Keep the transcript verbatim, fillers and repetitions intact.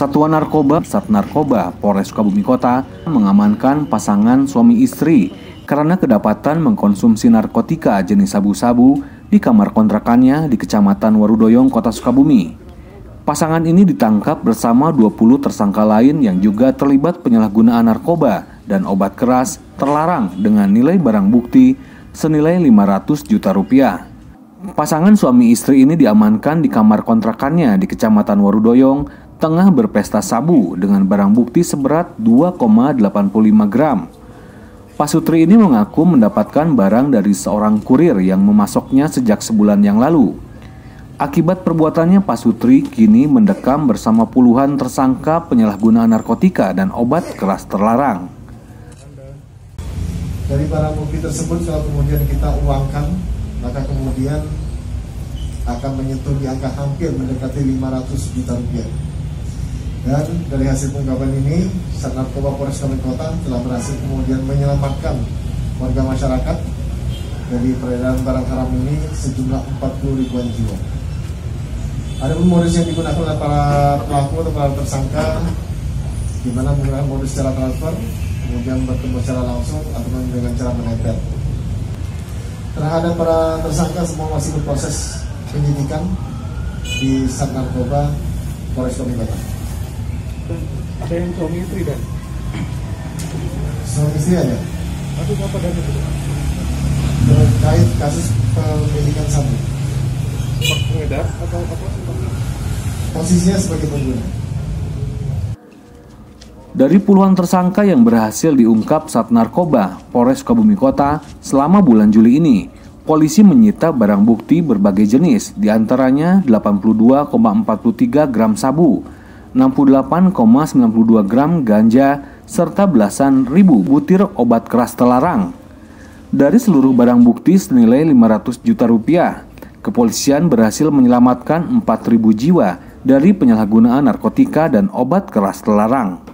Satuan Narkoba Satnarkoba Polres Sukabumi Kota mengamankan pasangan suami istri karena kedapatan mengkonsumsi narkotika jenis sabu-sabu di kamar kontrakannya di Kecamatan Warudoyong, Kota Sukabumi. Pasangan ini ditangkap bersama dua puluh tersangka lain yang juga terlibat penyalahgunaan narkoba dan obat keras terlarang dengan nilai barang bukti senilai lima ratus juta rupiah. Pasangan suami istri ini diamankan di kamar kontrakannya di Kecamatan Warudoyong tengah berpesta sabu dengan barang bukti seberat dua koma delapan lima gram. Pasutri ini mengaku mendapatkan barang dari seorang kurir yang memasoknya sejak sebulan yang lalu. Akibat perbuatannya, Pasutri kini mendekam bersama puluhan tersangka penyalahgunaan narkotika dan obat keras terlarang. Dari barang bukti tersebut setelah kemudian kita uangkan, maka kemudian akan menyentuh di angka hampir mendekati lima ratus juta rupiah. Dan dari hasil pengungkapan ini, Satnarkoba Polres Sukabumi Kota telah berhasil kemudian menyelamatkan warga masyarakat dari peredaran barang haram ini sejumlah empat puluh ribuan jiwa. Ada modus yang digunakan oleh para pelaku atau para tersangka, di mana menggunakan modus secara transfer, kemudian bertemu secara langsung atau dengan cara menempel. Terhadap para tersangka semua masih berproses penyidikan di Satnarkoba Polres Sukabumi Kota. Ada yang suami istri dan suami istri ada. Tapi apa dari itu? Terkait kasus pemilikan sabu. Pengedar atau apa? Posisinya sebagai pengguna. Dari puluhan tersangka yang berhasil diungkap Satnarkoba Polres Sukabumi Kota selama bulan Juli ini, polisi menyita barang bukti berbagai jenis, diantaranya delapan puluh dua koma empat tiga gram sabu, enam puluh delapan koma sembilan dua gram ganja, serta belasan ribu butir obat keras terlarang. Dari seluruh barang bukti senilai lima ratus juta rupiah, kepolisian berhasil menyelamatkan empat ribu jiwa dari penyalahgunaan narkotika dan obat keras terlarang.